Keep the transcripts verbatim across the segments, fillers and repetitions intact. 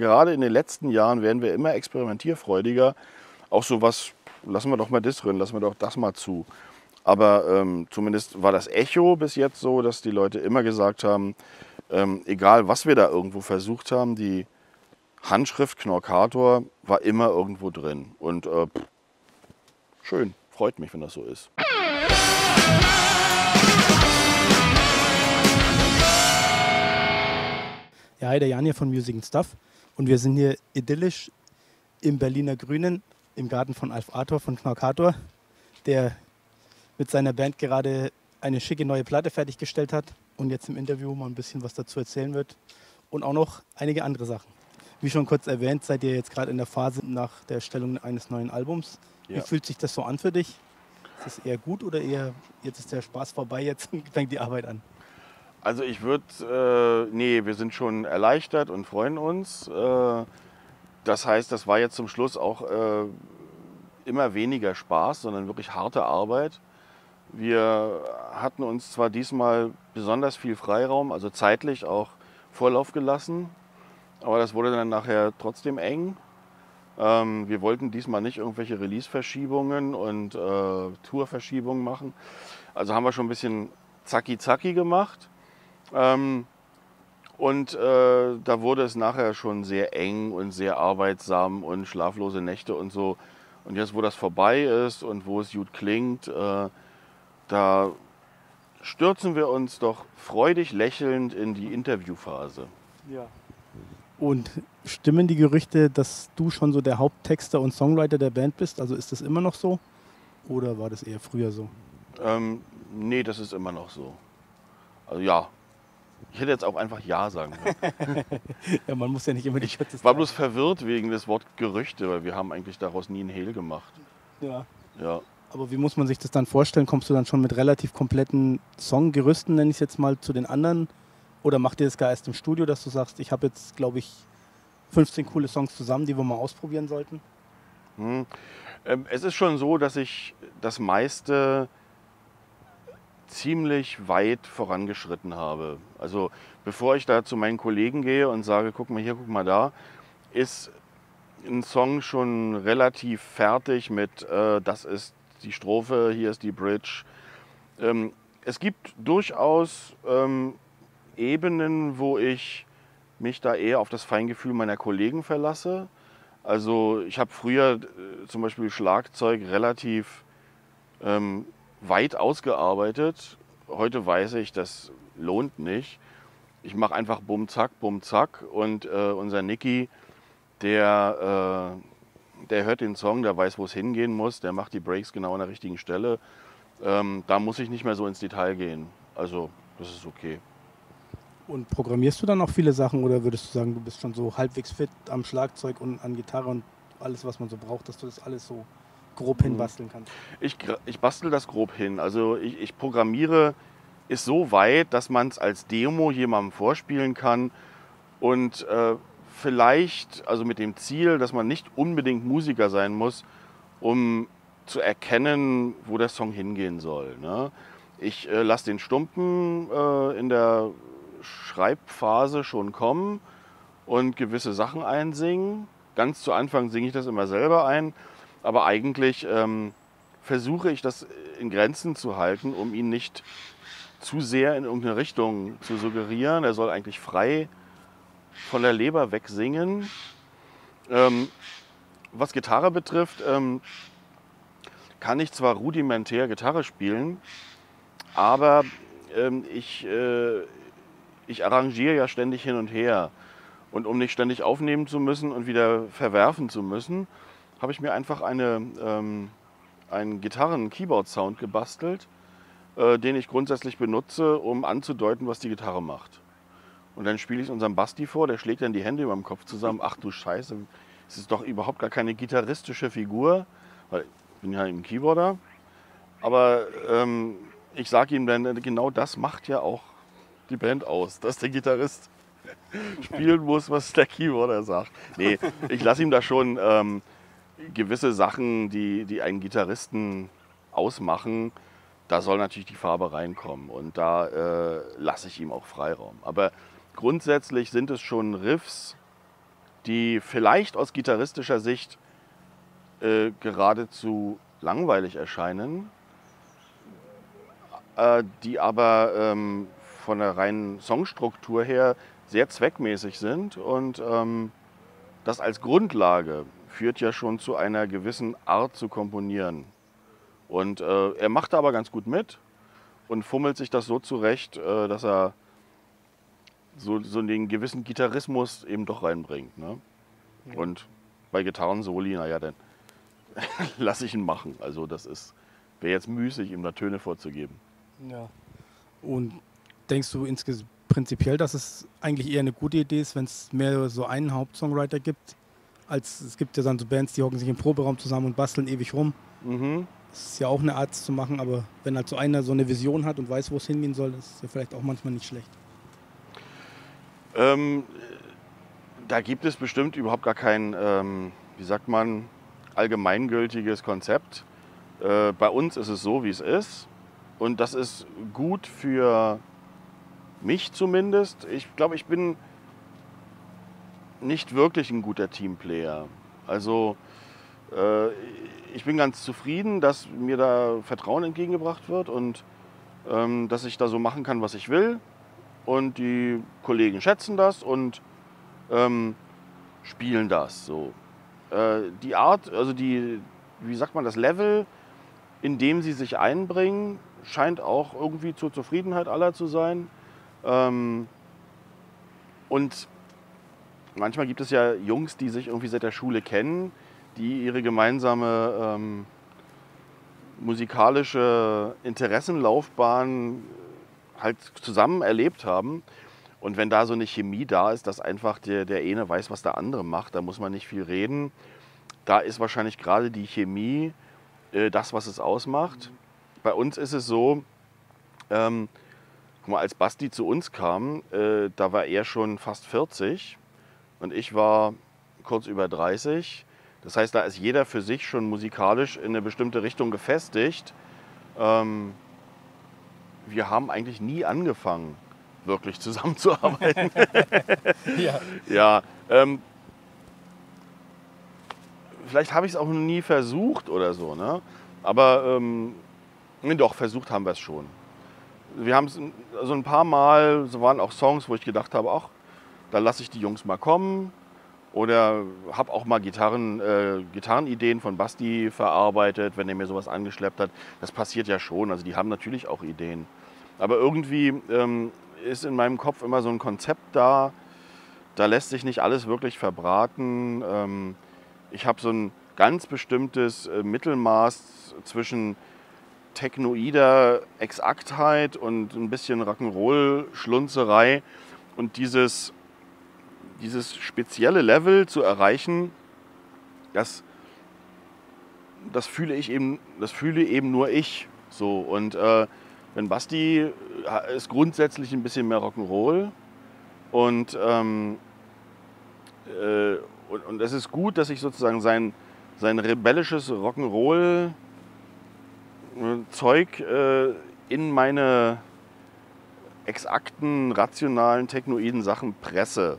gerade in den letzten Jahren werden wir immer experimentierfreudiger. Auch so was, lassen wir doch mal das drin, lassen wir doch das mal zu. Aber ähm, zumindest war das Echo bis jetzt so, dass die Leute immer gesagt haben, ähm, egal was wir da irgendwo versucht haben, die Handschrift Knorkator war immer irgendwo drin. Und äh, pff, schön, freut mich, wenn das so ist. Ja, hi, der Jani von Music and Stuff. Und wir sind hier idyllisch im Berliner Grünen, im Garten von Alf Ator von Knorkator, der mit seiner Band gerade eine schicke neue Platte fertiggestellt hat und jetzt im Interview mal ein bisschen was dazu erzählen wird und auch noch einige andere Sachen. Wie schon kurz erwähnt, seid ihr jetzt gerade in der Phase nach der Erstellung eines neuen Albums. Ja. Wie fühlt sich das so an für dich? Ist es eher gut oder eher, jetzt ist der Spaß vorbei, jetzt fängt die Arbeit an? Also ich würde, äh, nee, wir sind schon erleichtert und freuen uns. Äh, das heißt, das war jetzt zum Schluss auch äh, immer weniger Spaß, sondern wirklich harte Arbeit. Wir hatten uns zwar diesmal besonders viel Freiraum, also zeitlich auch Vorlauf gelassen, aber das wurde dann nachher trotzdem eng. Ähm, wir wollten diesmal nicht irgendwelche Release-Verschiebungen und äh, Tour-Verschiebungen machen. Also haben wir schon ein bisschen zacki-zacki gemacht. Ähm, und äh, da wurde es nachher schon sehr eng und sehr arbeitsam und schlaflose Nächte und so. Und jetzt, wo das vorbei ist und wo es gut klingt, äh, da stürzen wir uns doch freudig lächelnd in die Interviewphase. Ja. Und stimmen die Gerüchte, dass du schon so der Haupttexter und Songwriter der Band bist? Also ist das immer noch so oder war das eher früher so? Ähm, nee, das ist immer noch so. Also ja. Ich hätte jetzt auch einfach Ja sagen können. Ja, man muss ja nicht immer die Schätze sagen. Ich war bloß verwirrt wegen des Wort Gerüchte, weil wir haben eigentlich daraus nie einen Hehl gemacht. Ja. Ja. Aber wie muss man sich das dann vorstellen? Kommst du dann schon mit relativ kompletten Songgerüsten, nenne ich es jetzt mal, zu den anderen? Oder macht ihr das gar erst im Studio, dass du sagst, ich habe jetzt, glaube ich, fünfzehn coole Songs zusammen, die wir mal ausprobieren sollten? Hm. Ähm, es ist schon so, dass ich das meiste ziemlich weit vorangeschritten habe. Also bevor ich da zu meinen Kollegen gehe und sage, guck mal hier, guck mal da, ist ein Song schon relativ fertig mit, äh, das ist die Strophe, hier ist die Bridge. Ähm, es gibt durchaus Ähm, Ebenen, wo ich mich da eher auf das Feingefühl meiner Kollegen verlasse. Also ich habe früher äh, zum Beispiel Schlagzeug relativ ähm, weit ausgearbeitet. Heute weiß ich, das lohnt nicht. Ich mache einfach bumm, zack, bumm, zack. Und äh, unser Nicky, der, äh, der hört den Song, der weiß, wo es hingehen muss. Der macht die Breaks genau an der richtigen Stelle. Ähm, da muss ich nicht mehr so ins Detail gehen. Also das ist okay. Und programmierst du dann auch viele Sachen oder würdest du sagen, du bist schon so halbwegs fit am Schlagzeug und an Gitarre und alles, was man so braucht, dass du das alles so grob hinbasteln kannst? Ich, ich bastel das grob hin. Also ich, ich programmiere es so weit, dass man es als Demo jemandem vorspielen kann und äh, vielleicht, also mit dem Ziel, dass man nicht unbedingt Musiker sein muss, um zu erkennen, wo der Song hingehen soll. Ne? Ich äh, lasse den Stumpen äh, in der Schreibphase schon kommen und gewisse Sachen einsingen. Ganz zu Anfang singe ich das immer selber ein, aber eigentlich ähm, versuche ich das in Grenzen zu halten, um ihn nicht zu sehr in irgendeine Richtung zu suggerieren. Er soll eigentlich frei von der Leber weg singen. Ähm, was Gitarre betrifft, ähm, kann ich zwar rudimentär Gitarre spielen, aber ähm, ich äh, Ich arrangiere ja ständig hin und her. Und um nicht ständig aufnehmen zu müssen und wieder verwerfen zu müssen, habe ich mir einfach eine, ähm, einen Gitarren-Keyboard-Sound gebastelt, äh, den ich grundsätzlich benutze, um anzudeuten, was die Gitarre macht. Und dann spiele ich es unserem Basti vor, der schlägt dann die Hände über dem Kopf zusammen. Ach du Scheiße, es ist doch überhaupt gar keine gitarristische Figur, weil ich bin ja eben Keyboarder. Aber ähm, ich sage ihm dann, genau das macht ja auch die Band aus, dass der Gitarrist spielen muss, was der Keyboarder sagt. Nee, ich lasse ihm da schon ähm, gewisse Sachen, die, die einen Gitarristen ausmachen, da soll natürlich die Farbe reinkommen und da äh, lasse ich ihm auch Freiraum. Aber grundsätzlich sind es schon Riffs, die vielleicht aus gitarristischer Sicht äh, geradezu langweilig erscheinen, äh, die aber ähm, von der reinen Songstruktur her sehr zweckmäßig sind. Und ähm, das als Grundlage führt ja schon zu einer gewissen Art zu komponieren. Und äh, er macht da aber ganz gut mit und fummelt sich das so zurecht, äh, dass er so, so den gewissen Gitarrismus eben doch reinbringt. Ne? Ja. Und bei Gitarren-Soli, naja, dann lasse ich ihn machen. Also das ist, wäre jetzt müßig, ihm da Töne vorzugeben. Ja. Und denkst du prinzipiell, dass es eigentlich eher eine gute Idee ist, wenn es mehr so einen Hauptsongwriter gibt? Als, es gibt ja dann so Bands, die hocken sich im Proberaum zusammen und basteln ewig rum. Mhm. Das ist ja auch eine Art zu machen, aber wenn halt so einer so eine Vision hat und weiß, wo es hingehen soll, das ist ja vielleicht auch manchmal nicht schlecht. Ähm, da gibt es bestimmt überhaupt gar kein, ähm, wie sagt man, allgemeingültiges Konzept. Äh, bei uns ist es so, wie es ist. Und das ist gut für mich zumindest. Ich glaube, ich bin nicht wirklich ein guter Teamplayer. Also äh, ich bin ganz zufrieden, dass mir da Vertrauen entgegengebracht wird und ähm, dass ich da so machen kann, was ich will. Und die Kollegen schätzen das und ähm, spielen das so. Äh, die Art, also die, wie sagt man, das Level, in dem sie sich einbringen, scheint auch irgendwie zur Zufriedenheit aller zu sein. Ähm, und manchmal gibt es ja Jungs, die sich irgendwie seit der Schule kennen, die ihre gemeinsame ähm, musikalische Interessenlaufbahn halt zusammen erlebt haben. Und wenn da so eine Chemie da ist, dass einfach der, der eine weiß, was der andere macht, da muss man nicht viel reden. Da ist wahrscheinlich gerade die Chemie äh, das, was es ausmacht. Mhm. Bei uns ist es so, ähm, guck mal, als Basti zu uns kam, äh, da war er schon fast vierzig und ich war kurz über dreißig. Das heißt, da ist jeder für sich schon musikalisch in eine bestimmte Richtung gefestigt. Ähm, wir haben eigentlich nie angefangen, wirklich zusammenzuarbeiten. Ja, ja ähm, vielleicht habe ich es auch noch nie versucht oder so, ne? Aber ähm, nee, doch, versucht haben wir es schon. Wir haben es so also ein paar Mal, so waren auch Songs, wo ich gedacht habe, ach, da lasse ich die Jungs mal kommen. Oder habe auch mal Gitarren, äh, Gitarrenideen von Basti verarbeitet, wenn er mir sowas angeschleppt hat. Das passiert ja schon, also die haben natürlich auch Ideen. Aber irgendwie ähm, ist in meinem Kopf immer so ein Konzept da, da lässt sich nicht alles wirklich verbraten. Ähm, ich habe so ein ganz bestimmtes äh, Mittelmaß zwischen technoider Exaktheit und ein bisschen Rock'n'Roll-Schlunzerei und dieses... dieses spezielle Level zu erreichen, das, das, fühle, ich eben, das fühle eben nur ich. So. Und äh, wenn Basti ist grundsätzlich ein bisschen mehr Rock'n'Roll und, ähm, äh, und, und es ist gut, dass ich sozusagen sein, sein rebellisches Rock'n'Roll-Zeug äh, in meine exakten, rationalen, technoiden Sachen presse.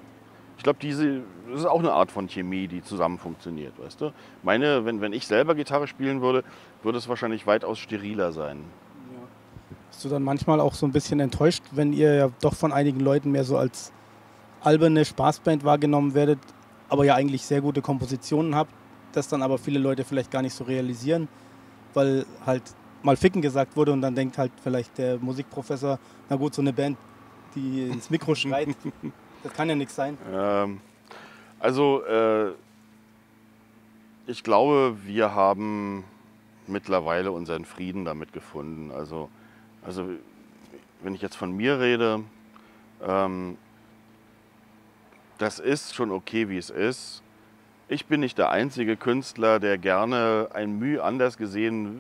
Ich glaube, diese, das ist auch eine Art von Chemie, die zusammen funktioniert, weißt du? Meine, wenn, wenn ich selber Gitarre spielen würde, würde es wahrscheinlich weitaus steriler sein. Ja. Bist du dann manchmal auch so ein bisschen enttäuscht, wenn ihr ja doch von einigen Leuten mehr so als alberne Spaßband wahrgenommen werdet, aber ja eigentlich sehr gute Kompositionen habt, das dann aber viele Leute vielleicht gar nicht so realisieren, weil halt mal Ficken gesagt wurde und dann denkt halt vielleicht der Musikprofessor, na gut, so eine Band, die ins Mikro schreit. Das kann ja nichts sein. Ähm, also, äh, ich glaube, wir haben mittlerweile unseren Frieden damit gefunden. Also, also wenn ich jetzt von mir rede, ähm, das ist schon okay, wie es ist. Ich bin nicht der einzige Künstler, der gerne ein Mühe anders gesehen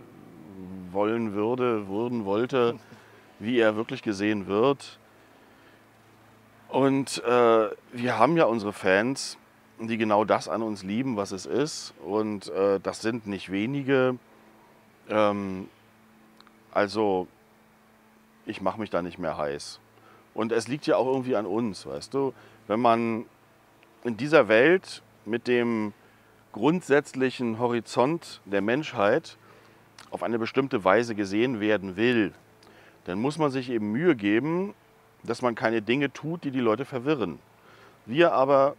wollen würde, würden wollte, wie er wirklich gesehen wird. Und äh, wir haben ja unsere Fans, die genau das an uns lieben, was es ist. Und äh, das sind nicht wenige. Ähm, also ich mache mich da nicht mehr heiß. Und es liegt ja auch irgendwie an uns, weißt du. Wenn man in dieser Welt mit dem grundsätzlichen Horizont der Menschheit auf eine bestimmte Weise gesehen werden will, dann muss man sich eben Mühe geben, dass man keine Dinge tut, die die Leute verwirren. Wir aber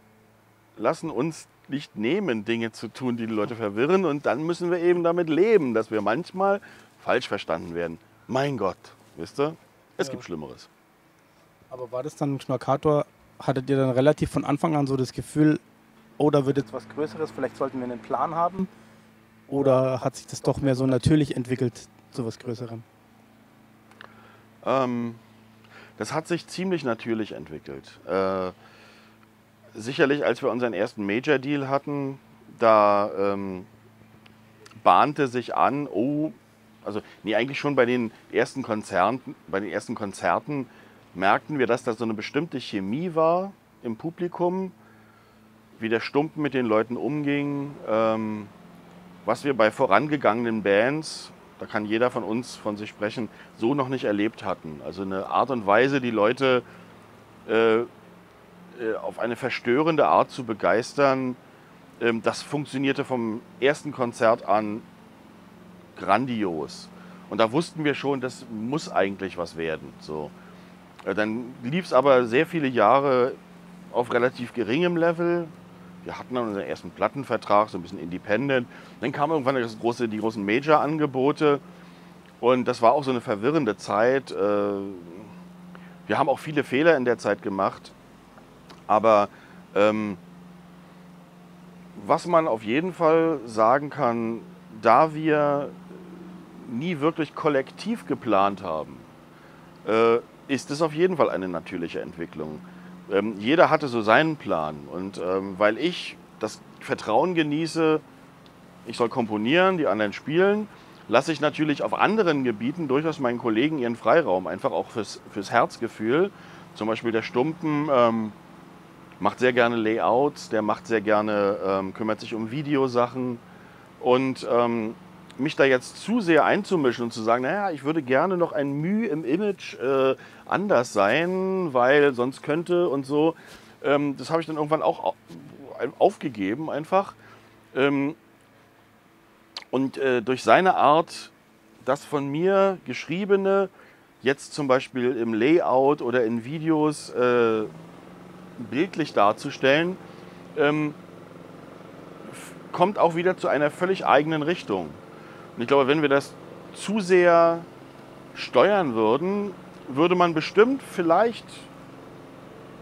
lassen uns nicht nehmen, Dinge zu tun, die die Leute verwirren, und dann müssen wir eben damit leben, dass wir manchmal falsch verstanden werden. Mein Gott, wisst ihr, es gibt Schlimmeres. Aber war das dann ein Knorkator? Hattet ihr dann relativ von Anfang an so das Gefühl, oh, da wird jetzt was Größeres, vielleicht sollten wir einen Plan haben? Oder hat sich das doch mehr so natürlich entwickelt zu was Größerem? Ähm, das hat sich ziemlich natürlich entwickelt. Äh, sicherlich, als wir unseren ersten Major-Deal hatten, da ähm, bahnte sich an, oh, also nee, eigentlich schon bei den ersten Konzerten, bei den ersten Konzerten merkten wir, dass da so eine bestimmte Chemie war im Publikum, wie der Stumpen mit den Leuten umging, ähm, was wir bei vorangegangenen Bands, da kann jeder von uns von sich sprechen, so noch nicht erlebt hatten. Also eine Art und Weise, die Leute äh, auf eine verstörende Art zu begeistern, ähm, das funktionierte vom ersten Konzert an grandios. Und da wussten wir schon, das muss eigentlich was werden. So. Dann lief es aber sehr viele Jahre auf relativ geringem Level. Wir hatten dann unseren ersten Plattenvertrag, so ein bisschen independent. Dann kamen irgendwann das große, die großen Major-Angebote. Und das war auch so eine verwirrende Zeit. Wir haben auch viele Fehler in der Zeit gemacht. Aber ähm, was man auf jeden Fall sagen kann, da wir nie wirklich kollektiv geplant haben, äh, ist es auf jeden Fall eine natürliche Entwicklung. Ähm, jeder hatte so seinen Plan, und ähm, weil ich das Vertrauen genieße, ich soll komponieren, die anderen spielen, lasse ich natürlich auf anderen Gebieten durchaus meinen Kollegen ihren Freiraum, einfach auch fürs, fürs Herzgefühl. Zum Beispiel der Stumpen ähm, macht sehr gerne Layouts, der macht sehr gerne, ähm, kümmert sich um Videosachen, und ähm, mich da jetzt zu sehr einzumischen und zu sagen, naja, ich würde gerne noch ein Mühe im Image äh, anders sein, weil sonst könnte und so. Ähm, das habe ich dann irgendwann auch aufgegeben einfach. Ähm, und äh, durch seine Art, das von mir Geschriebene jetzt zum Beispiel im Layout oder in Videos äh, bildlich darzustellen, ähm, kommt auch wieder zu einer völlig eigenen Richtung. Und ich glaube, wenn wir das zu sehr steuern würden, würde man bestimmt vielleicht,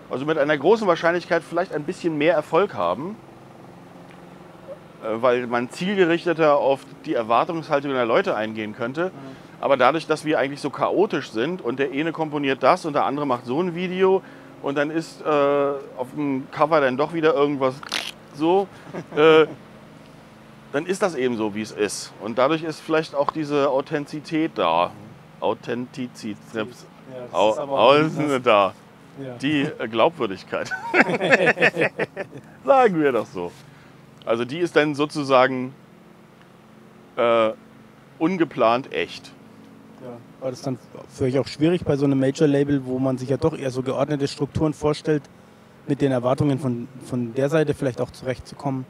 also mit einer großen Wahrscheinlichkeit, vielleicht ein bisschen mehr Erfolg haben, weil man zielgerichteter auf die Erwartungshaltung der Leute eingehen könnte. Aber dadurch, dass wir eigentlich so chaotisch sind und der eine komponiert das und der andere macht so ein Video und dann ist äh, auf dem Cover dann doch wieder irgendwas so, äh, dann ist das eben so, wie es ist. Und dadurch ist vielleicht auch diese Authentizität da. Authentizität. Ja, Au Außen da. Ja. Die Glaubwürdigkeit. Sagen wir das so. Also die ist dann sozusagen äh, ungeplant echt. Ja. War das dann für euch auch schwierig bei so einem Major-Label, wo man sich ja doch eher so geordnete Strukturen vorstellt, mit den Erwartungen von, von der Seite vielleicht auch zurechtzukommen?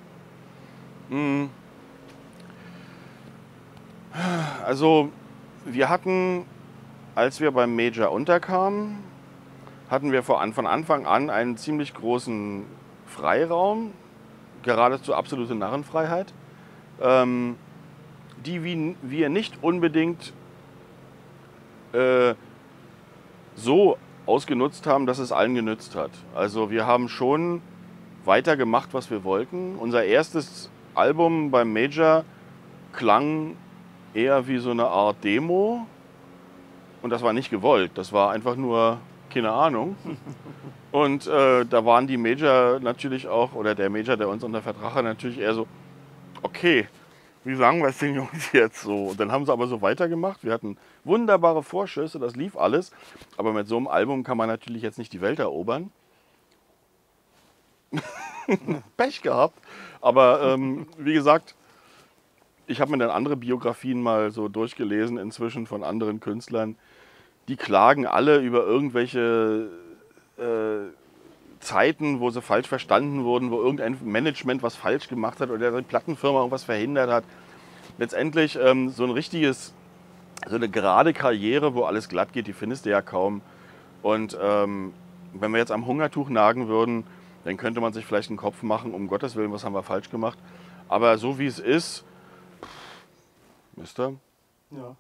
Also wir hatten, als wir beim Major unterkamen, hatten wir von Anfang an einen ziemlich großen Freiraum, geradezu absolute Narrenfreiheit, ähm, die wir nicht unbedingt äh, so ausgenutzt haben, dass es allen genützt hat. Also wir haben schon weitergemacht, was wir wollten. Unser erstes Album beim Major klang eher wie so eine Art Demo, und das war nicht gewollt, das war einfach nur keine Ahnung. Und äh, da waren die Major natürlich auch, oder der Major, der uns unter Vertrag hat, natürlich eher so, okay, wie sagen wir es den Jungs jetzt so? Und dann haben sie aber so weitergemacht, wir hatten wunderbare Vorschüsse, das lief alles, aber mit so einem Album kann man natürlich jetzt nicht die Welt erobern. Pech gehabt, aber ähm, wie gesagt, ich habe mir dann andere Biografien mal so durchgelesen inzwischen von anderen Künstlern, die klagen alle über irgendwelche äh, Zeiten, wo sie falsch verstanden wurden, wo irgendein Management was falsch gemacht hat oder eine Plattenfirma irgendwas verhindert hat. Letztendlich ähm, so ein richtiges, so eine gerade Karriere, wo alles glatt geht, die findest du ja kaum. Und ähm, wenn wir jetzt am Hungertuch nagen würden, dann könnte man sich vielleicht einen Kopf machen, um Gottes Willen, was haben wir falsch gemacht. Aber so wie es ist, Mister. Ja.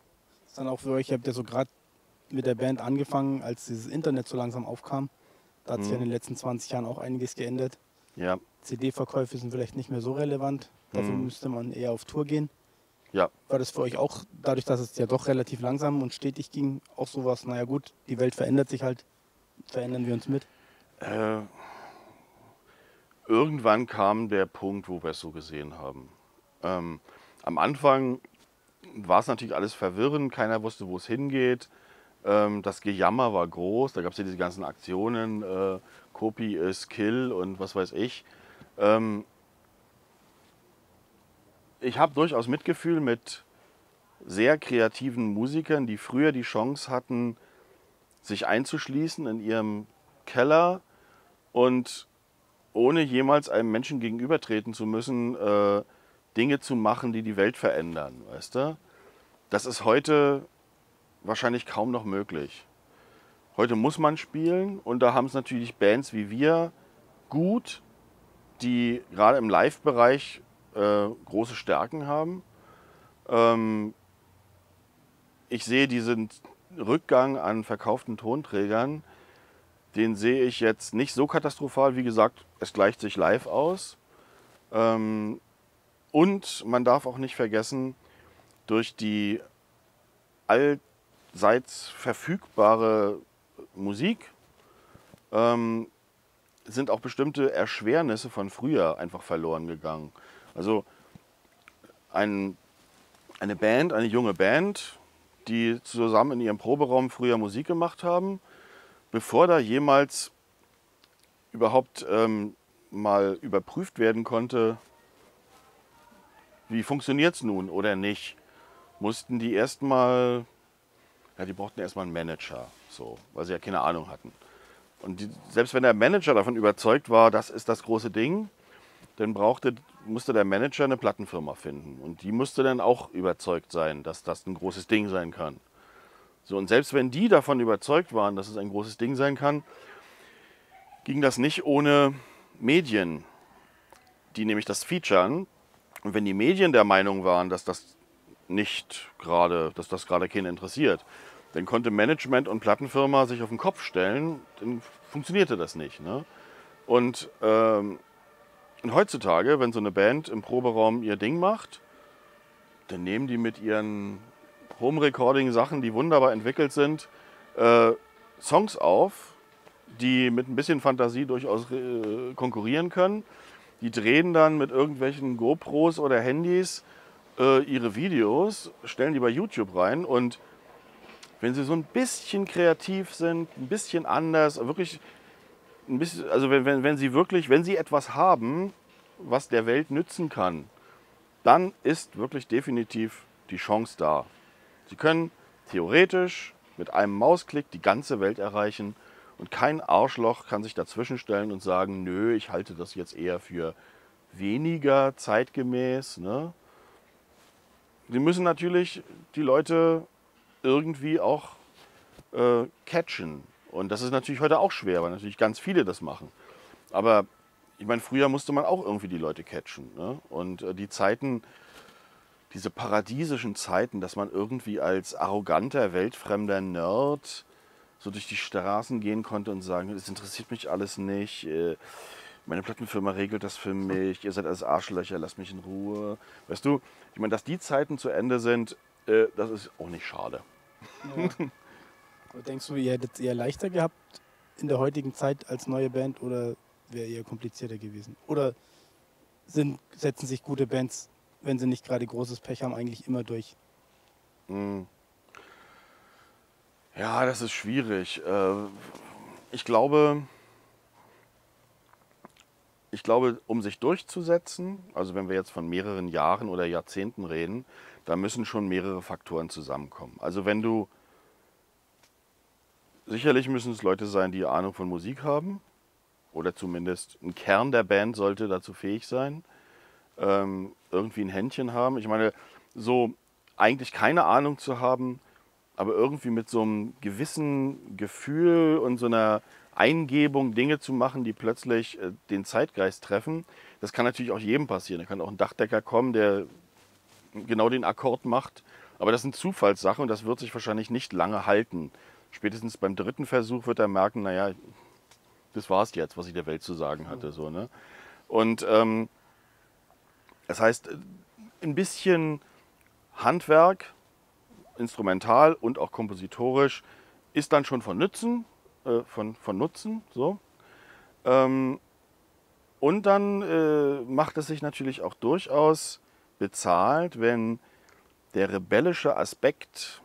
Ist dann auch für euch, ihr habt ja so gerade mit der Band angefangen, als dieses Internet so langsam aufkam. Da hat sich ja in den letzten zwanzig Jahren auch einiges geändert. Ja. C D-Verkäufe sind vielleicht nicht mehr so relevant. Dafür mhm. müsste man eher auf Tour gehen. Ja. War das für euch auch, dadurch, dass es ja doch relativ langsam und stetig ging, auch sowas, naja gut, die Welt verändert sich halt, verändern wir uns mit? Äh, irgendwann kam der Punkt, wo wir es so gesehen haben. Ähm, am Anfang war es natürlich alles verwirrend, keiner wusste, wo es hingeht. Das Gejammer war groß, da gab es ja diese ganzen Aktionen, äh, Copy is Kill und was weiß ich. Ähm ich habe durchaus Mitgefühl mit sehr kreativen Musikern, die früher die Chance hatten, sich einzuschließen in ihrem Keller und ohne jemals einem Menschen gegenübertreten zu müssen, äh, Dinge zu machen, die die Welt verändern, weißt du? Das ist heute wahrscheinlich kaum noch möglich. Heute muss man spielen und da haben es natürlich Bands wie wir gut, die gerade im Live-Bereich äh, große Stärken haben. Ähm, ich sehe diesen Rückgang an verkauften Tonträgern, den sehe ich jetzt nicht so katastrophal. Wie gesagt, es gleicht sich live aus. Ähm, und man darf auch nicht vergessen, durch die alltäglichen Seits verfügbare Musik ähm, sind auch bestimmte Erschwernisse von früher einfach verloren gegangen. Also ein, eine Band, eine junge Band, die zusammen in ihrem Proberaum früher Musik gemacht haben, bevor da jemals überhaupt ähm, mal überprüft werden konnte, wie funktioniert es nun oder nicht, mussten die erstmal Ja, die brauchten erstmal einen Manager, so, weil sie ja keine Ahnung hatten. Und die, selbst wenn der Manager davon überzeugt war, das ist das große Ding, dann brauchte, musste der Manager eine Plattenfirma finden. Und die musste dann auch überzeugt sein, dass das ein großes Ding sein kann. So, und selbst wenn die davon überzeugt waren, dass es ein großes Ding sein kann, ging das nicht ohne Medien, die nämlich das featuren. Und wenn die Medien der Meinung waren, dass das nicht gerade, dass das gerade keinen interessiert, dann konnte Management und Plattenfirma sich auf den Kopf stellen, dann funktionierte das nicht. Ne? Und, ähm, und heutzutage, wenn so eine Band im Proberaum ihr Ding macht, dann nehmen die mit ihren Home-Recording-Sachen, die wunderbar entwickelt sind, äh, Songs auf, die mit ein bisschen Fantasie durchaus äh, konkurrieren können. Die drehen dann mit irgendwelchen GoPros oder Handys ihre Videos, stellen die bei YouTube rein und wenn sie so ein bisschen kreativ sind, ein bisschen anders, wirklich ein bisschen, also wenn, wenn, wenn sie wirklich, wenn sie etwas haben, was der Welt nützen kann, dann ist wirklich definitiv die Chance da. Sie können theoretisch mit einem Mausklick die ganze Welt erreichen und kein Arschloch kann sich dazwischenstellen und sagen, nö, ich halte das jetzt eher für weniger zeitgemäß, ne? Sie müssen natürlich die Leute irgendwie auch äh, catchen. Und das ist natürlich heute auch schwer, weil natürlich ganz viele das machen. Aber ich meine, früher musste man auch irgendwie die Leute catchen. Ne? Und äh, die Zeiten, diese paradiesischen Zeiten, dass man irgendwie als arroganter, weltfremder Nerd so durch die Straßen gehen konnte und sagen, das interessiert mich alles nicht. Äh, Meine Plattenfirma regelt das für mich, ihr seid alles Arschlöcher, lasst mich in Ruhe. Weißt du, ich meine, dass die Zeiten zu Ende sind, äh, das ist auch nicht schade. Ja. Aber denkst du, ihr hättet es eher leichter gehabt in der heutigen Zeit als neue Band oder wäre eher komplizierter gewesen? Oder sind, setzen sich gute Bands, wenn sie nicht gerade großes Pech haben, eigentlich immer durch? Hm. Ja, das ist schwierig. Ich glaube... Ich glaube, um sich durchzusetzen, also wenn wir jetzt von mehreren Jahren oder Jahrzehnten reden, da müssen schon mehrere Faktoren zusammenkommen. Also wenn du, sicherlich müssen es Leute sein, die Ahnung von Musik haben, oder zumindest ein Kern der Band sollte dazu fähig sein, ähm, irgendwie ein Händchen haben. Ich meine, so eigentlich keine Ahnung zu haben, aber irgendwie mit so einem gewissen Gefühl und so einer Eingebung Dinge zu machen, die plötzlich äh, den Zeitgeist treffen, das kann natürlich auch jedem passieren. Da kann auch ein Dachdecker kommen, der genau den Akkord macht. Aber das sind Zufallssachen und das wird sich wahrscheinlich nicht lange halten. Spätestens beim dritten Versuch wird er merken, naja, das war's jetzt, was ich der Welt zu sagen hatte. So, ne? Und ähm, das heißt, ein bisschen Handwerk, instrumental und auch kompositorisch, ist dann schon von Nutzen. Äh, von, von Nutzen so. Ähm, und dann äh, macht es sich natürlich auch durchaus bezahlt, wenn der rebellische Aspekt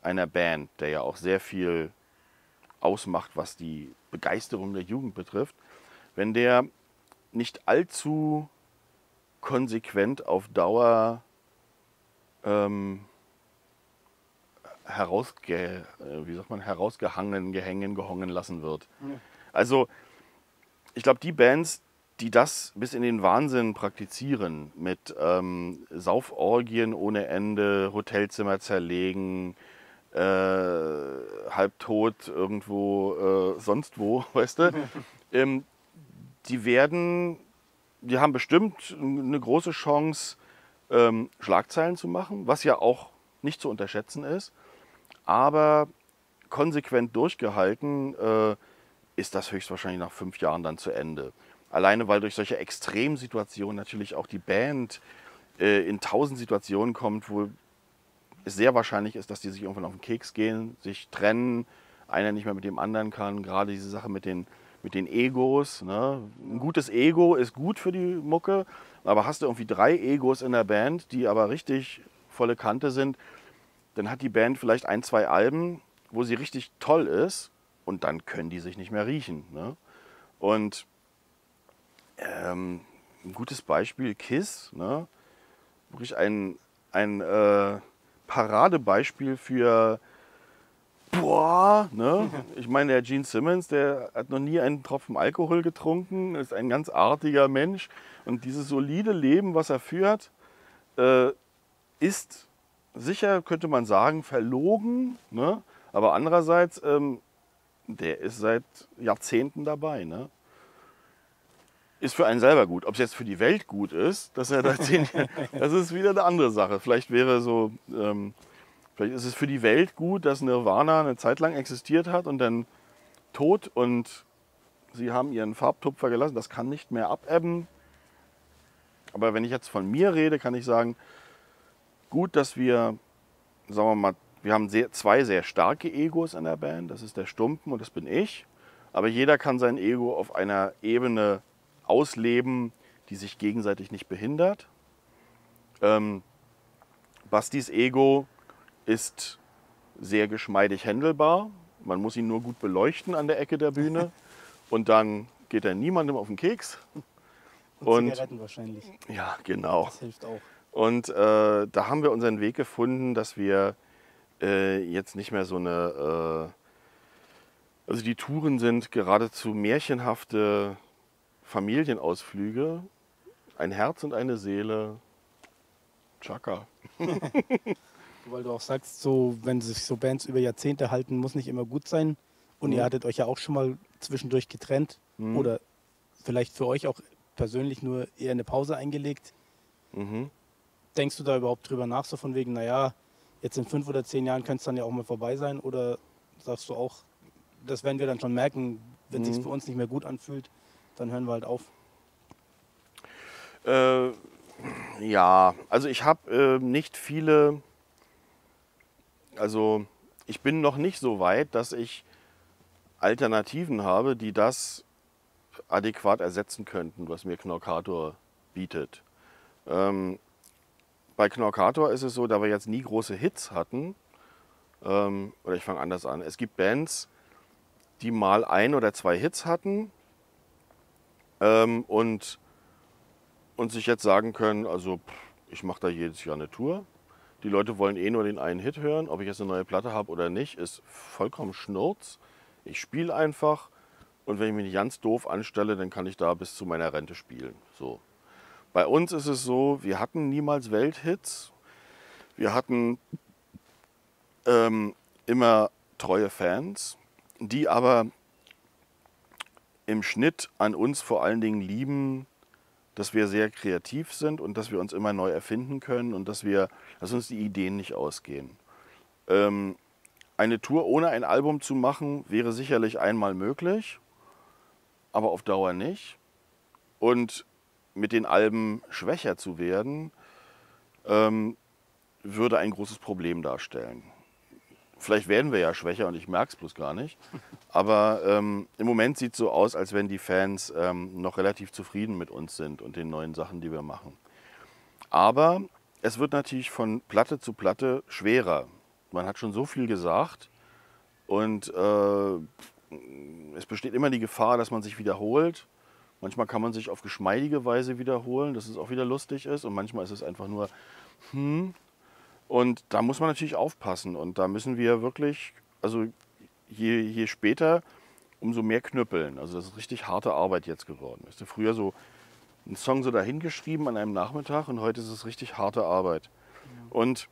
einer Band, der ja auch sehr viel ausmacht, was die Begeisterung der Jugend betrifft, wenn der nicht allzu konsequent auf Dauer ähm, herausge wie sagt man, herausgehangen, gehängen, gehongen lassen wird. Ja. Also ich glaube, die Bands, die das bis in den Wahnsinn praktizieren, mit ähm, Sauforgien ohne Ende, Hotelzimmer zerlegen, Äh, halbtot irgendwo, äh, sonst wo, weißt du, ähm, die werden, die haben bestimmt eine große Chance, ähm, Schlagzeilen zu machen, was ja auch nicht zu unterschätzen ist, aber konsequent durchgehalten äh, ist das höchstwahrscheinlich nach fünf Jahren dann zu Ende. Alleine, weil durch solche Extremsituationen natürlich auch die Band äh, in tausend Situationen kommt, wo es sehr wahrscheinlich ist, dass die sich irgendwann auf den Keks gehen, sich trennen, einer nicht mehr mit dem anderen kann, gerade diese Sache mit den, mit den Egos. Ne? Ein gutes Ego ist gut für die Mucke, aber hast du irgendwie drei Egos in der Band, die aber richtig volle Kante sind, dann hat die Band vielleicht ein, zwei Alben, wo sie richtig toll ist und dann können die sich nicht mehr riechen. Ne? Und ähm, ein gutes Beispiel, KISS, ne? Wirklich ein, ein äh, Paradebeispiel für boah, ne? Ich meine, der Gene Simmons, der hat noch nie einen Tropfen Alkohol getrunken, ist ein ganz artiger Mensch und dieses solide Leben, was er führt, äh, ist sicher, könnte man sagen, verlogen, ne? Aber andererseits, ähm, der ist seit Jahrzehnten dabei, ne? Ist für einen selber gut. Ob es jetzt für die Welt gut ist, dass er da zehn Jahre, das ist wieder eine andere Sache. Vielleicht wäre so, ähm, vielleicht ist es für die Welt gut, dass Nirvana eine Zeit lang existiert hat und dann tot und sie haben ihren Farbtupfer gelassen. Das kann nicht mehr abebben. Aber wenn ich jetzt von mir rede, kann ich sagen, gut, dass wir, sagen wir mal, wir haben sehr, zwei sehr starke Egos in der Band. Das ist der Stumpen und das bin ich. Aber jeder kann sein Ego auf einer Ebene ausleben, die sich gegenseitig nicht behindert. Ähm, Bastis Ego ist sehr geschmeidig händelbar. Man muss ihn nur gut beleuchten an der Ecke der Bühne und dann geht er niemandem auf den Keks. Und, und Zigaretten wahrscheinlich. Ja, genau. Das hilft auch. Und äh, da haben wir unseren Weg gefunden, dass wir äh, jetzt nicht mehr so eine... Äh, also die Touren sind geradezu märchenhafte Familienausflüge, ein Herz und eine Seele, Chaka. Weil du auch sagst, so, wenn sich so Bands über Jahrzehnte halten, muss nicht immer gut sein. Und mhm. ihr hattet euch ja auch schon mal zwischendurch getrennt mhm. oder vielleicht für euch auch persönlich nur eher eine Pause eingelegt. Mhm. Denkst du da überhaupt drüber nach, so von wegen, naja, jetzt in fünf oder zehn Jahren könnte es dann ja auch mal vorbei sein? Oder sagst du auch, das werden wir dann schon merken, wenn es mhm. sich für uns nicht mehr gut anfühlt? Dann hören wir halt auf. Äh, ja, also ich habe äh, nicht viele, also ich bin noch nicht so weit, dass ich Alternativen habe, die das adäquat ersetzen könnten, was mir Knorkator bietet. Ähm, bei Knorkator ist es so, da wir jetzt nie große Hits hatten, ähm, oder ich fange anders an, es gibt Bands, die mal ein oder zwei Hits hatten, Und, und sich jetzt sagen können, also pff, ich mache da jedes Jahr eine Tour. Die Leute wollen eh nur den einen Hit hören. Ob ich jetzt eine neue Platte habe oder nicht, ist vollkommen Schnurz. Ich spiele einfach Und wenn ich mich nicht ganz doof anstelle, dann kann ich da bis zu meiner Rente spielen. So. Bei uns ist es so, wir hatten niemals Welthits. Wir hatten ähm, immer treue Fans, die aber im Schnitt an uns vor allen Dingen lieben, dass wir sehr kreativ sind und dass wir uns immer neu erfinden können und dass, wir, dass uns die Ideen nicht ausgehen. Ähm, eine Tour ohne ein Album zu machen, wäre sicherlich einmal möglich, aber auf Dauer nicht. Und mit den Alben schwächer zu werden, ähm, würde ein großes Problem darstellen. Vielleicht werden wir ja schwächer und ich merke es bloß gar nicht. Aber ähm, im Moment sieht es so aus, als wenn die Fans ähm, noch relativ zufrieden mit uns sind und den neuen Sachen, die wir machen. Aber es wird natürlich von Platte zu Platte schwerer. Man hat schon so viel gesagt und äh, es besteht immer die Gefahr, dass man sich wiederholt. Manchmal kann man sich auf geschmeidige Weise wiederholen, dass es auch wieder lustig ist, und manchmal ist es einfach nur hm. Und da muss man natürlich aufpassen und da müssen wir wirklich, also je, je später, umso mehr knüppeln. Also das ist richtig harte Arbeit jetzt geworden. Ist früher so ein Song so dahingeschrieben an einem Nachmittag und heute ist es richtig harte Arbeit. Ja. Und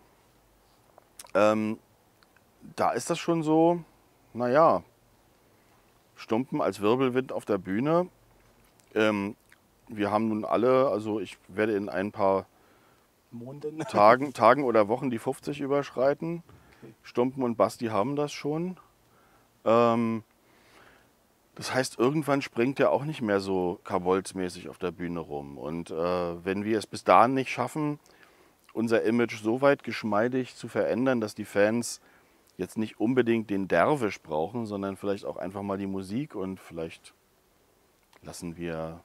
ähm, da ist das schon so, naja, Stumpen als Wirbelwind auf der Bühne. Ähm, wir haben nun alle, also ich werde in ein paar Monden. Tagen, Tagen oder Wochen die fünfzig überschreiten. Okay. Stumpen und Basti haben das schon. Ähm, das heißt, irgendwann springt er auch nicht mehr so Kabolz-mäßig auf der Bühne rum. Und äh, wenn wir es bis dahin nicht schaffen, unser Image so weit geschmeidig zu verändern, dass die Fans jetzt nicht unbedingt den Derwisch brauchen, sondern vielleicht auch einfach mal die Musik, und vielleicht lassen wir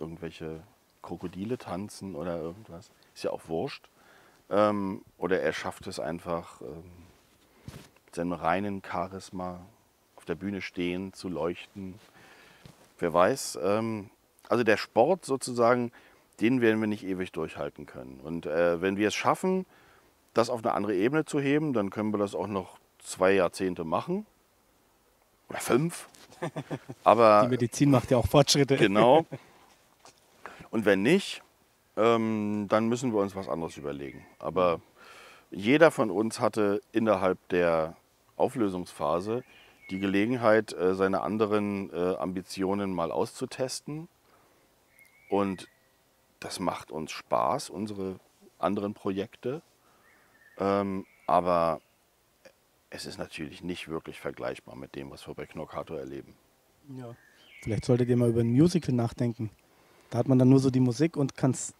irgendwelche Krokodile tanzen oder irgendwas. Ist ja auch wurscht. Ähm, oder er schafft es einfach, ähm, mit seinem reinen Charisma auf der Bühne stehen, zu leuchten. Wer weiß. Ähm, also der Sport sozusagen, den werden wir nicht ewig durchhalten können. Und äh, wenn wir es schaffen, das auf eine andere Ebene zu heben, dann können wir das auch noch zwei Jahrzehnte machen. Oder fünf. Aber die Medizin macht ja auch Fortschritte. Genau. Und wenn nicht, ähm, dann müssen wir uns was anderes überlegen. Aber jeder von uns hatte innerhalb der Auflösungsphase die Gelegenheit, äh, seine anderen äh, Ambitionen mal auszutesten. Und das macht uns Spaß, unsere anderen Projekte. Ähm, aber es ist natürlich nicht wirklich vergleichbar mit dem, was wir bei Knorkator erleben. Ja. Vielleicht solltet ihr mal über ein Musical nachdenken. Da hat man dann nur so die Musik und kann es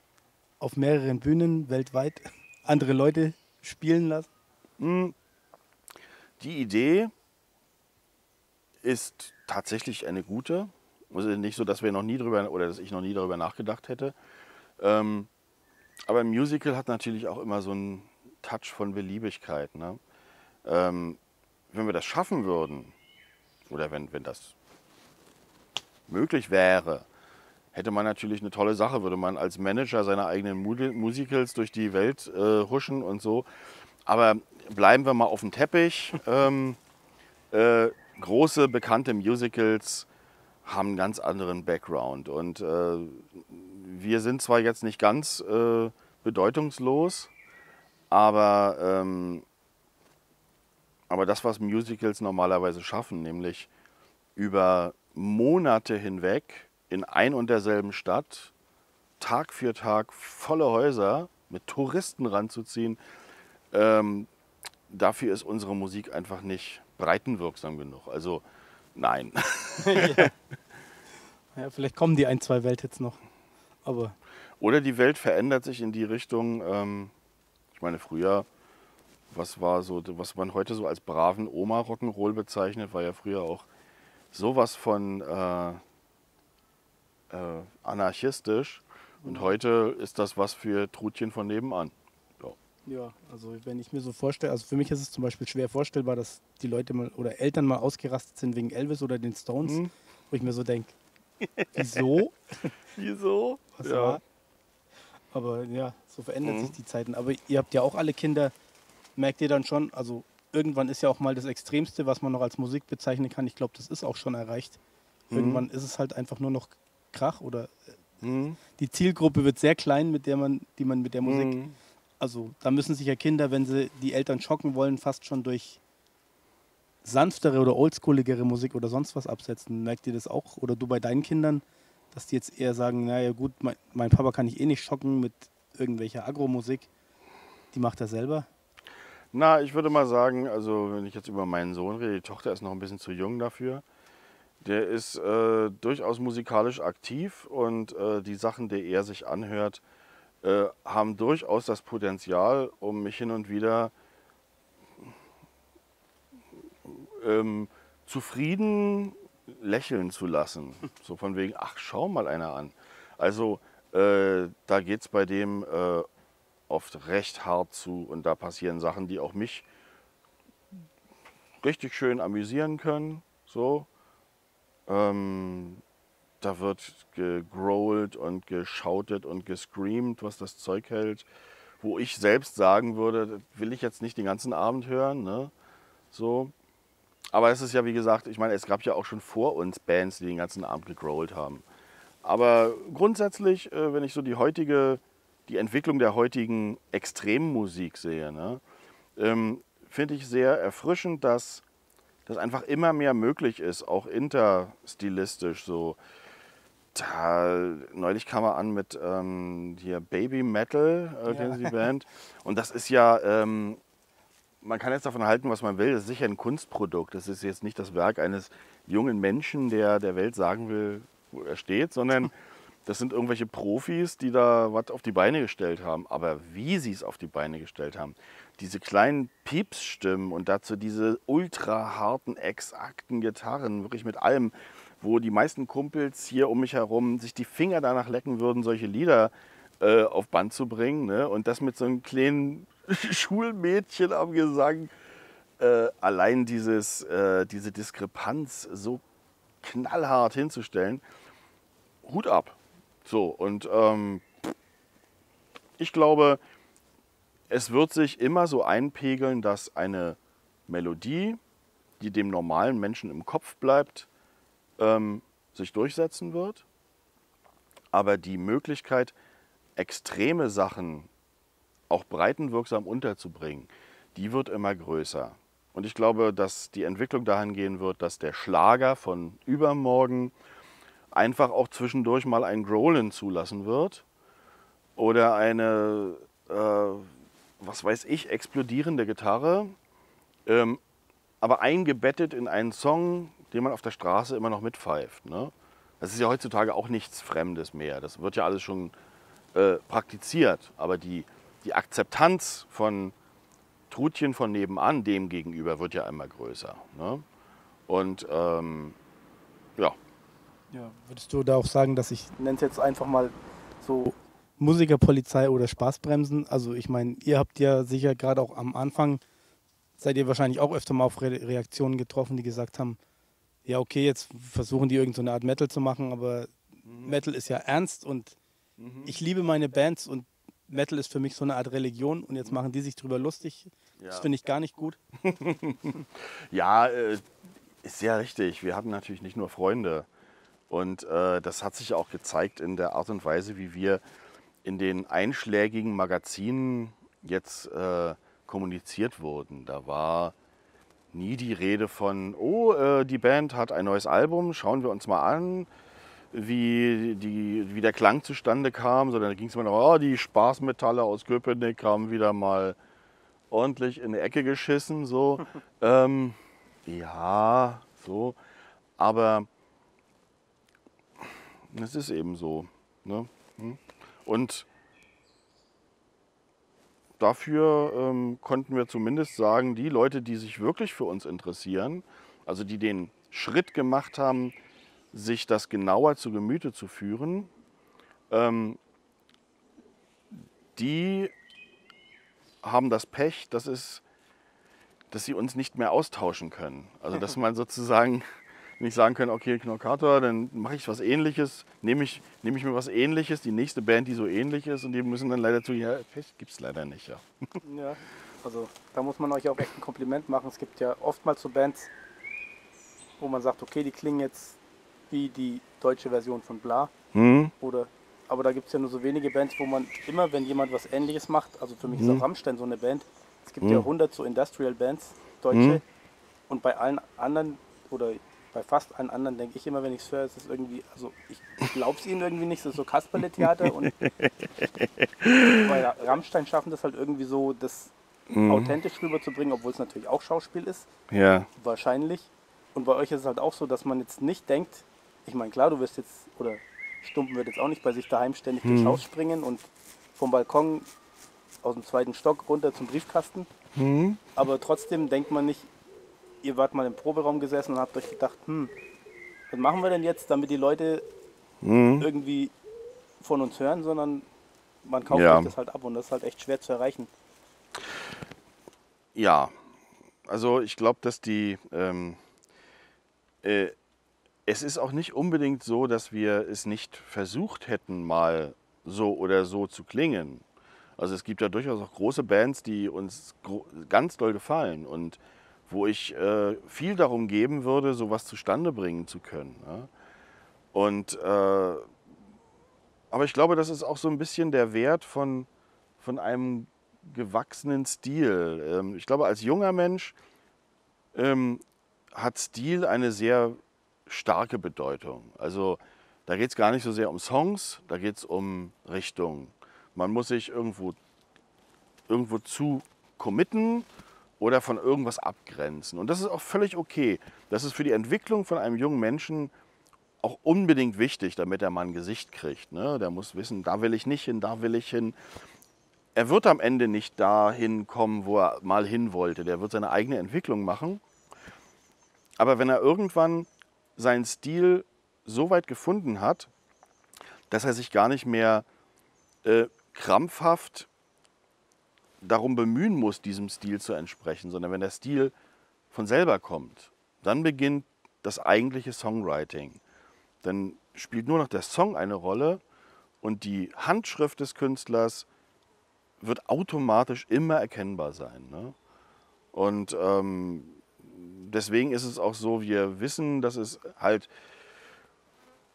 auf mehreren Bühnen weltweit andere Leute spielen lassen. Die Idee ist tatsächlich eine gute. Also nicht so, dass wir noch nie drüber, oder dass ich noch nie darüber nachgedacht hätte. Ähm, aber ein Musical hat natürlich auch immer so einen Touch von Beliebigkeit. Ne? Ähm, wenn wir das schaffen würden, oder wenn, wenn das möglich wäre, hätte man natürlich eine tolle Sache, würde man als Manager seiner eigenen Musicals durch die Welt äh, huschen und so. Aber bleiben wir mal auf dem Teppich. Ähm, äh, große, bekannte Musicals haben einen ganz anderen Background. Und äh, wir sind zwar jetzt nicht ganz äh, bedeutungslos, aber, ähm, aber das, was Musicals normalerweise schaffen, nämlich über Monate hinweg in ein und derselben Stadt, Tag für Tag volle Häuser mit Touristen ranzuziehen, ähm, dafür ist unsere Musik einfach nicht breitenwirksam genug. Also nein. Ja. Ja, vielleicht kommen die ein, zwei Welthits noch. Aber oder die Welt verändert sich in die Richtung, ähm, ich meine früher, was, war so, was man heute so als braven Oma-Rock'n'Roll bezeichnet, war ja früher auch sowas von Äh, Äh, anarchistisch, und heute ist das was für Trutchen von nebenan. Ja. Ja, also wenn ich mir so vorstelle, also für mich ist es zum Beispiel schwer vorstellbar, dass die Leute mal oder Eltern mal ausgerastet sind wegen Elvis oder den Stones, mhm. Wo ich mir so denke, wieso? Wieso? Was ja. War? Aber ja, so verändern mhm. sich die Zeiten. Aber ihr habt ja auch alle Kinder, merkt ihr dann schon, also irgendwann ist ja auch mal das Extremste, was man noch als Musik bezeichnen kann. Ich glaube, das ist auch schon erreicht. Mhm. Irgendwann ist es halt einfach nur noch Krach oder mhm. die Zielgruppe wird sehr klein, mit der man, die man mit der Musik. Mhm. Also da müssen sich ja Kinder, wenn sie die Eltern schocken wollen, fast schon durch sanftere oder oldschooligere Musik oder sonst was absetzen. Merkt ihr das auch? Oder du bei deinen Kindern, dass die jetzt eher sagen, naja gut, mein, mein Papa kann ich eh nicht schocken mit irgendwelcher Agro-Musik. Die macht er selber? Na, ich würde mal sagen, also wenn ich jetzt über meinen Sohn rede, die Tochter ist noch ein bisschen zu jung dafür. Der ist äh, durchaus musikalisch aktiv und äh, die Sachen, die er sich anhört, äh, haben durchaus das Potenzial, um mich hin und wieder ähm, zufrieden lächeln zu lassen. So von wegen, ach, schau mal einer an. Also äh, da geht es bei dem äh, oft recht hart zu und da passieren Sachen, die auch mich richtig schön amüsieren können. So. Ähm, da wird gegrowlt und geschautet und gescreamt, was das Zeug hält, wo ich selbst sagen würde, das will ich jetzt nicht den ganzen Abend hören. Ne? So. Aber es ist ja, wie gesagt, ich meine, es gab ja auch schon vor uns Bands, die den ganzen Abend gegrowlt haben. Aber grundsätzlich, wenn ich so die heutige, die Entwicklung der heutigen Extremmusik sehe, ne, ähm, finde ich sehr erfrischend, dass das einfach immer mehr möglich ist, auch interstilistisch so. Da, neulich kam er an mit ähm, hier Baby Metal, äh, ja. die Band. Und das ist ja, ähm, man kann jetzt davon halten, was man will. Das ist sicher ein Kunstprodukt. Das ist jetzt nicht das Werk eines jungen Menschen, der der Welt sagen will, wo er steht, sondern das sind irgendwelche Profis, die da was auf die Beine gestellt haben. Aber wie sie es auf die Beine gestellt haben, diese kleinen Piepsstimmen und dazu diese ultra harten, exakten Gitarren, wirklich mit allem, wo die meisten Kumpels hier um mich herum sich die Finger danach lecken würden, solche Lieder äh, auf Band zu bringen. Ne? Und das mit so einem kleinen Schulmädchen am Gesang. Äh, allein dieses, äh, diese Diskrepanz so knallhart hinzustellen, Hut ab. So, und ähm, ich glaube, es wird sich immer so einpegeln, dass eine Melodie, die dem normalen Menschen im Kopf bleibt, ähm, sich durchsetzen wird. Aber die Möglichkeit, extreme Sachen auch breitenwirksam unterzubringen, die wird immer größer. Und ich glaube, dass die Entwicklung dahin gehen wird, dass der Schlager von übermorgen einfach auch zwischendurch mal ein Growlen zulassen wird oder eine, äh, was weiß ich, explodierende Gitarre, ähm, aber eingebettet in einen Song, den man auf der Straße immer noch mitpfeift. Ne? Das ist ja heutzutage auch nichts Fremdes mehr. Das wird ja alles schon äh, praktiziert, aber die, die Akzeptanz von Trutchen von nebenan dem gegenüber wird ja immer größer. Ne? Und ähm, ja. Ja, würdest du da auch sagen, dass ich, nenne es jetzt einfach mal so Musikerpolizei oder Spaßbremsen, also ich meine, ihr habt ja sicher gerade auch am Anfang, seid ihr wahrscheinlich auch öfter mal auf Re Reaktionen getroffen, die gesagt haben, ja okay, jetzt versuchen die irgendeine so Art Metal zu machen, aber mhm. Metal ist ja ernst und mhm. ich liebe meine Bands und Metal ist für mich so eine Art Religion und jetzt machen die sich drüber lustig, ja. Das finde ich gar nicht gut. Ja, äh, ist ja richtig, wir haben natürlich nicht nur Freunde. Und äh, das hat sich auch gezeigt in der Art und Weise, wie wir in den einschlägigen Magazinen jetzt äh, kommuniziert wurden. Da war nie die Rede von, oh, äh, die Band hat ein neues Album, schauen wir uns mal an, wie, die, wie der Klang zustande kam. Sondern da ging es immer noch, oh, die Spaßmetalle aus Köpenick haben wieder mal ordentlich in die Ecke geschissen. So. ähm, ja, so. Aber es ist eben so. Ne? Und dafür ähm, konnten wir zumindest sagen, die Leute, die sich wirklich für uns interessieren, also die den Schritt gemacht haben, sich das genauer zu Gemüte zu führen, ähm, die haben das Pech, dass, es, dass sie uns nicht mehr austauschen können. Also dass man sozusagen nicht sagen können, okay, Knorkator, dann mache ich was Ähnliches, nehme ich, nehme ich mir was Ähnliches, die nächste Band, die so ähnlich ist und die müssen dann leider zu, ja, gibt es leider nicht, ja. Ja, also da muss man euch auch echt ein Kompliment machen. Es gibt ja oftmals so Bands, wo man sagt, okay, die klingen jetzt wie die deutsche Version von Bla. Mhm. Oder, aber da gibt es ja nur so wenige Bands, wo man immer, wenn jemand was Ähnliches macht, also für mich mhm. ist auch Rammstein so eine Band, es gibt mhm. ja hundert so Industrial Bands, deutsche, mhm. und bei allen anderen, oder bei fast allen anderen denke ich immer, wenn ich es höre, ist es irgendwie, also ich glaube es ihnen irgendwie nicht, es ist so Kasperle-Theater und weil Rammstein schaffen das halt irgendwie so, das mhm. authentisch rüberzubringen, obwohl es natürlich auch Schauspiel ist, ja. wahrscheinlich. Und bei euch ist es halt auch so, dass man jetzt nicht denkt, ich meine klar, du wirst jetzt, oder Stumpen wird jetzt auch nicht bei sich daheim ständig mhm. durchs Haus springen und vom Balkon aus dem zweiten Stock runter zum Briefkasten, mhm. aber trotzdem denkt man nicht, ihr wart mal im Proberaum gesessen und habt euch gedacht, hm, was machen wir denn jetzt, damit die Leute mhm. irgendwie von uns hören, sondern man kauft ja. sich das halt ab und das ist halt echt schwer zu erreichen. Ja, also ich glaube, dass die, ähm, äh, es ist auch nicht unbedingt so, dass wir es nicht versucht hätten, mal so oder so zu klingen. Also es gibt ja durchaus auch große Bands, die uns ganz doll gefallen und wo ich äh, viel darum geben würde, sowas zustande bringen zu können. Ja? Und, äh, aber ich glaube, das ist auch so ein bisschen der Wert von, von einem gewachsenen Stil. Ähm, ich glaube, als junger Mensch ähm, hat Stil eine sehr starke Bedeutung. Also da geht es gar nicht so sehr um Songs, da geht es um Richtung. Man muss sich irgendwo, irgendwo zu committen oder von irgendwas abgrenzen. Und das ist auch völlig okay. Das ist für die Entwicklung von einem jungen Menschen auch unbedingt wichtig, damit er mal ein Gesicht kriegt. Ne? Der muss wissen, da will ich nicht hin, da will ich hin. Er wird am Ende nicht dahin kommen, wo er mal hin wollte. Der wird seine eigene Entwicklung machen. Aber wenn er irgendwann seinen Stil so weit gefunden hat, dass er sich gar nicht mehr äh, krampfhaft darum bemühen muss, diesem Stil zu entsprechen, sondern wenn der Stil von selber kommt, dann beginnt das eigentliche Songwriting. Dann spielt nur noch der Song eine Rolle und die Handschrift des Künstlers wird automatisch immer erkennbar sein. Ne? Und ähm, deswegen ist es auch so, wir wissen, dass es halt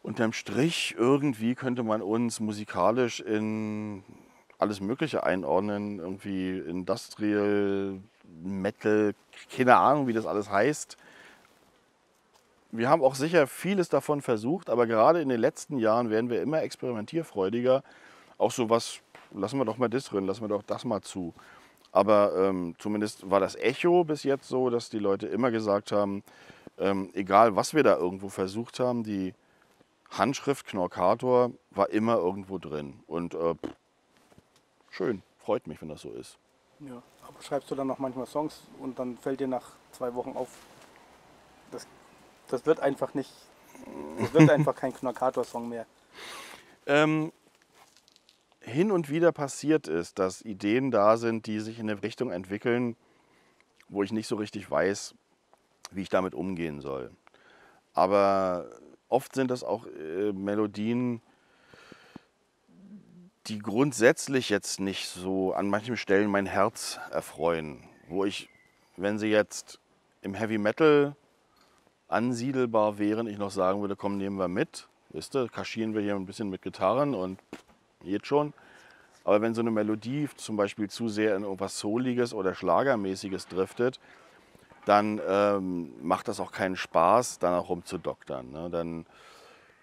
unterm Strich irgendwie könnte man uns musikalisch in alles Mögliche einordnen, irgendwie Industrial, Metal, keine Ahnung, wie das alles heißt. Wir haben auch sicher vieles davon versucht, aber gerade in den letzten Jahren werden wir immer experimentierfreudiger. Auch so was, lassen wir doch mal das drin, lassen wir doch das mal zu. Aber ähm, zumindest war das Echo bis jetzt so, dass die Leute immer gesagt haben, ähm, egal was wir da irgendwo versucht haben, die Handschrift Knorkator war immer irgendwo drin. Und äh, schön, freut mich, wenn das so ist. Ja, aber schreibst du dann noch manchmal Songs und dann fällt dir nach zwei Wochen auf, das, das wird einfach nicht, das wird einfach kein Knorkator-Song mehr. Ähm, hin und wieder passiert ist, dass Ideen da sind, die sich in eine Richtung entwickeln, wo ich nicht so richtig weiß, wie ich damit umgehen soll. Aber oft sind das auch äh, Melodien, die grundsätzlich jetzt nicht so an manchen Stellen mein Herz erfreuen, wo ich, wenn sie jetzt im Heavy Metal ansiedelbar wären, ich noch sagen würde, komm, nehmen wir mit, wisst ihr, kaschieren wir hier ein bisschen mit Gitarren und geht schon. Aber wenn so eine Melodie zum Beispiel zu sehr in irgendwas Souliges oder Schlagermäßiges driftet, dann ähm, macht das auch keinen Spaß, danach rumzudoktern. Ne? Dann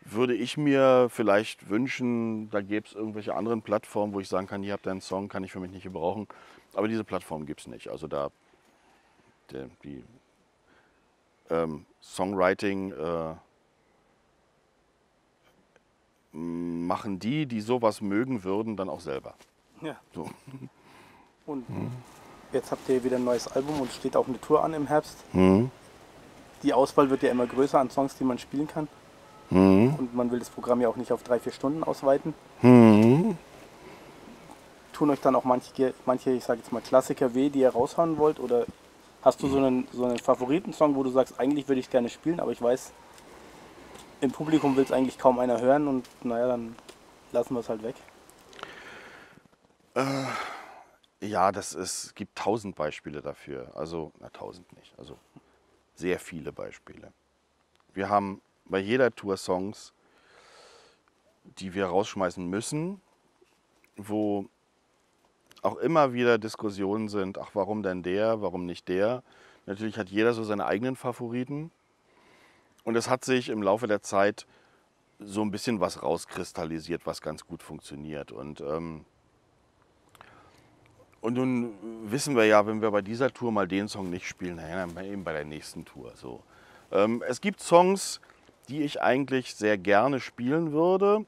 würde ich mir vielleicht wünschen, da gäbe es irgendwelche anderen Plattformen, wo ich sagen kann, hier habt ihr einen Song, kann ich für mich nicht gebrauchen. Aber diese Plattform gibt es nicht. Also da die, die ähm, Songwriting äh, machen die, die sowas mögen würden, dann auch selber. Ja. So. Und hm. jetzt habt ihr wieder ein neues Album und steht auch eine Tour an im Herbst. Hm. Die Auswahl wird ja immer größer an Songs, die man spielen kann. Mhm. Und man will das Programm ja auch nicht auf drei, vier Stunden ausweiten. Mhm. Tun euch dann auch manche, manche, ich sage jetzt mal Klassiker weh, die ihr raushauen wollt? Oder hast du so einen, so einen Favoriten-Song, wo du sagst, eigentlich würde ich gerne spielen, aber ich weiß, im Publikum will es eigentlich kaum einer hören und naja, dann lassen wir es halt weg? Äh, ja, das ist, gibt tausend Beispiele dafür. Also, na tausend nicht, also sehr viele Beispiele. Wir haben bei jeder Tour Songs, die wir rausschmeißen müssen, wo auch immer wieder Diskussionen sind, ach warum denn der, warum nicht der. Natürlich hat jeder so seine eigenen Favoriten und es hat sich im Laufe der Zeit so ein bisschen was rauskristallisiert, was ganz gut funktioniert. Und, ähm, und nun wissen wir ja, wenn wir bei dieser Tour mal den Song nicht spielen, dann eben bei der nächsten Tour. So. Ähm, es gibt Songs, die ich eigentlich sehr gerne spielen würde,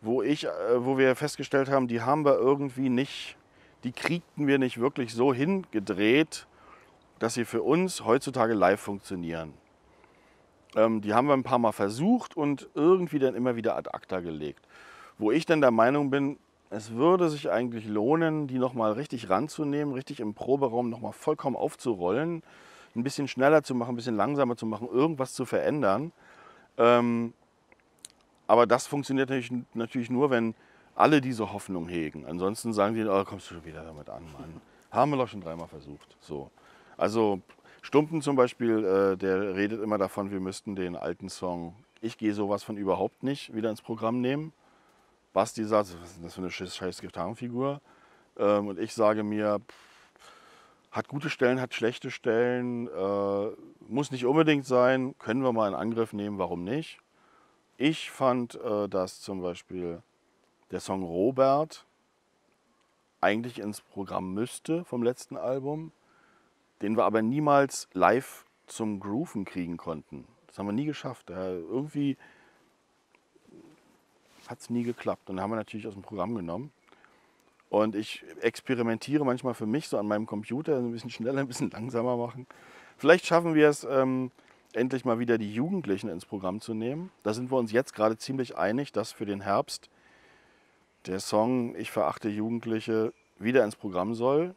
wo, ich, äh, wo wir festgestellt haben, die haben wir irgendwie nicht, die kriegten wir nicht wirklich so hingedreht, dass sie für uns heutzutage live funktionieren. Ähm, die haben wir ein paar Mal versucht und irgendwie dann immer wieder ad acta gelegt. Wo ich dann der Meinung bin, es würde sich eigentlich lohnen, die nochmal richtig ranzunehmen, richtig im Proberaum nochmal vollkommen aufzurollen, ein bisschen schneller zu machen, ein bisschen langsamer zu machen, irgendwas zu verändern. Ähm, aber das funktioniert natürlich, natürlich nur, wenn alle diese Hoffnung hegen. Ansonsten sagen die, oh, kommst du schon wieder damit an, Mann. Haben wir doch schon dreimal versucht. So. Also Stumpen zum Beispiel, äh, der redet immer davon, wir müssten den alten Song Ich gehe sowas von überhaupt nicht wieder ins Programm nehmen. Basti sagt, was ist denn das für eine scheiß Gitarrenfigur? Ähm, und ich sage mir, pff, hat gute Stellen, hat schlechte Stellen, äh, muss nicht unbedingt sein, können wir mal in Angriff nehmen, warum nicht? Ich fand, äh, dass zum Beispiel der Song Robert eigentlich ins Programm müsste vom letzten Album, den wir aber niemals live zum Grooven kriegen konnten. Das haben wir nie geschafft. Ja, irgendwie hat es nie geklappt. Und dann haben wir natürlich aus dem Programm genommen. Und ich experimentiere manchmal für mich so an meinem Computer, ein bisschen schneller, ein bisschen langsamer machen. Vielleicht schaffen wir es, ähm, endlich mal wieder die Jugendlichen ins Programm zu nehmen. Da sind wir uns jetzt gerade ziemlich einig, dass für den Herbst der Song Ich verachte Jugendliche wieder ins Programm soll.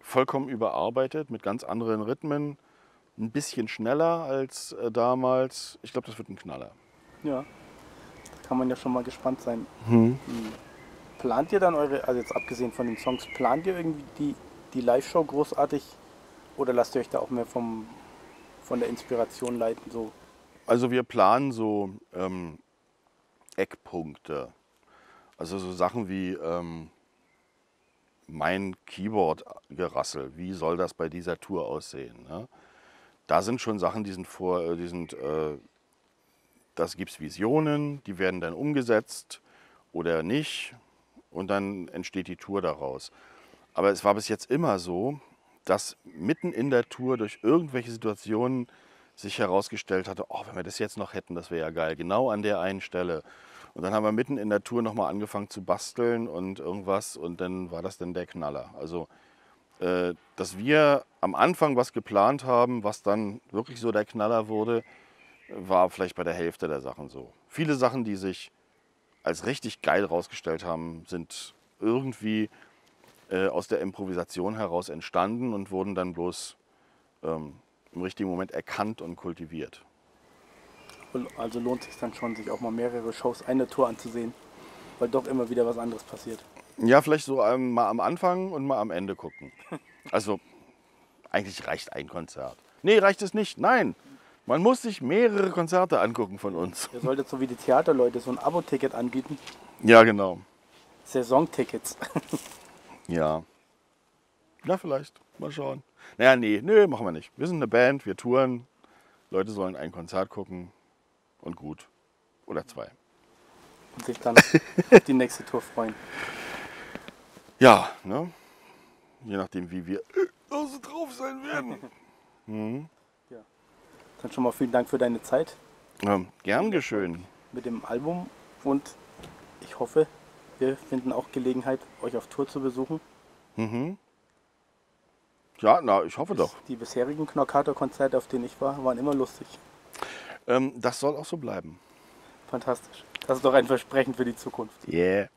Vollkommen überarbeitet, mit ganz anderen Rhythmen, ein bisschen schneller als äh, damals. Ich glaube, das wird ein Knaller. Ja, da kann man ja schon mal gespannt sein. Hm. Plant ihr dann eure, also jetzt abgesehen von den Songs, plant ihr irgendwie die, die Live-Show großartig oder lasst ihr euch da auch mehr vom, von der Inspiration leiten? So? Also wir planen so ähm, Eckpunkte, also so Sachen wie ähm, mein Keyboard-Gerassel, wie soll das bei dieser Tour aussehen? Ne? Da sind schon Sachen, die sind vor, die sind, äh, das gibt's Visionen, die werden dann umgesetzt oder nicht und dann entsteht die Tour daraus. Aber es war bis jetzt immer so, dass mitten in der Tour durch irgendwelche Situationen sich herausgestellt hatte, oh, wenn wir das jetzt noch hätten, das wäre ja geil, genau an der einen Stelle. Und dann haben wir mitten in der Tour nochmal angefangen zu basteln und irgendwas und dann war das dann der Knaller. Also, äh, dass wir am Anfang was geplant haben, was dann wirklich so der Knaller wurde, war vielleicht bei der Hälfte der Sachen so. Viele Sachen, die sich als richtig geil rausgestellt haben, sind irgendwie äh, aus der Improvisation heraus entstanden und wurden dann bloß ähm, im richtigen Moment erkannt und kultiviert. Also lohnt es sich dann schon, sich auch mal mehrere Shows einer Tour anzusehen, weil doch immer wieder was anderes passiert. Ja, vielleicht so ähm, mal am Anfang und mal am Ende gucken. Also eigentlich reicht ein Konzert. Nee, reicht es nicht. Nein, man muss sich mehrere Konzerte angucken von uns. Ihr solltet so wie die Theaterleute so ein Abo-Ticket anbieten. Ja, genau. Saisontickets. Ja. Na, vielleicht. Mal schauen. Naja, nee, nee, machen wir nicht. Wir sind eine Band, wir touren. Leute sollen ein Konzert gucken. Und gut. Oder zwei. Und sich dann auf die nächste Tour freuen. Ja, ne? Je nachdem, wie wir so drauf sein werden. Mhm. Ja. Dann schon mal vielen Dank für deine Zeit. Ja, gern geschehen. Mit dem Album. Und ich hoffe, wir finden auch Gelegenheit, euch auf Tour zu besuchen. Mhm. Ja, na, ich hoffe doch. Die bisherigen Knorkator-Konzerte, auf denen ich war, waren immer lustig. Das soll auch so bleiben. Fantastisch. Das ist doch ein Versprechen für die Zukunft. Yeah.